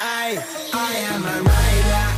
I am a rider.